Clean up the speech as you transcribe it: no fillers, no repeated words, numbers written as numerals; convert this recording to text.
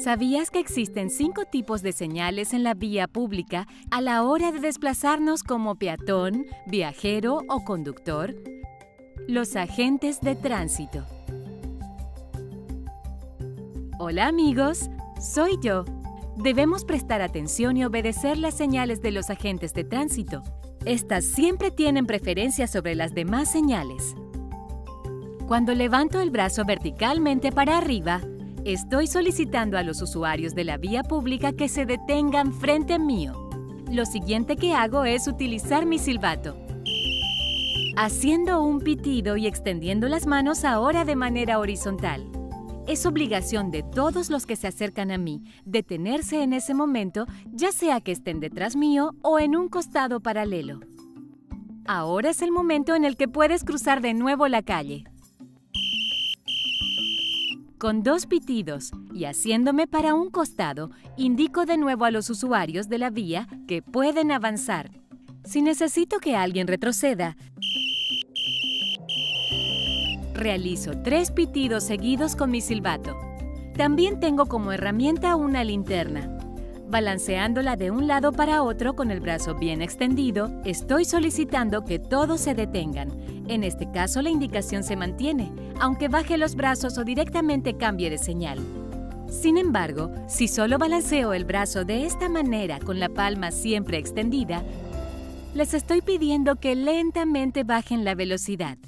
¿Sabías que existen 5 tipos de señales en la vía pública a la hora de desplazarnos como peatón, viajero o conductor? Los agentes de tránsito. Hola amigos, soy yo. Debemos prestar atención y obedecer las señales de los agentes de tránsito. Estas siempre tienen preferencia sobre las demás señales. Cuando levanto el brazo verticalmente para arriba, estoy solicitando a los usuarios de la vía pública que se detengan frente mío. Lo siguiente que hago es utilizar mi silbato, haciendo un pitido y extendiendo las manos ahora de manera horizontal. Es obligación de todos los que se acercan a mí detenerse en ese momento, ya sea que estén detrás mío o en un costado paralelo. Ahora es el momento en el que puedes cruzar de nuevo la calle. Con 2 pitidos y haciéndome para un costado, indico de nuevo a los usuarios de la vía que pueden avanzar. Si necesito que alguien retroceda, realizo 3 pitidos seguidos con mi silbato. También tengo como herramienta una linterna. Balanceándola de un lado para otro con el brazo bien extendido, estoy solicitando que todos se detengan. En este caso, la indicación se mantiene, aunque baje los brazos o directamente cambie de señal. Sin embargo, si solo balanceo el brazo de esta manera con la palma siempre extendida, les estoy pidiendo que lentamente bajen la velocidad.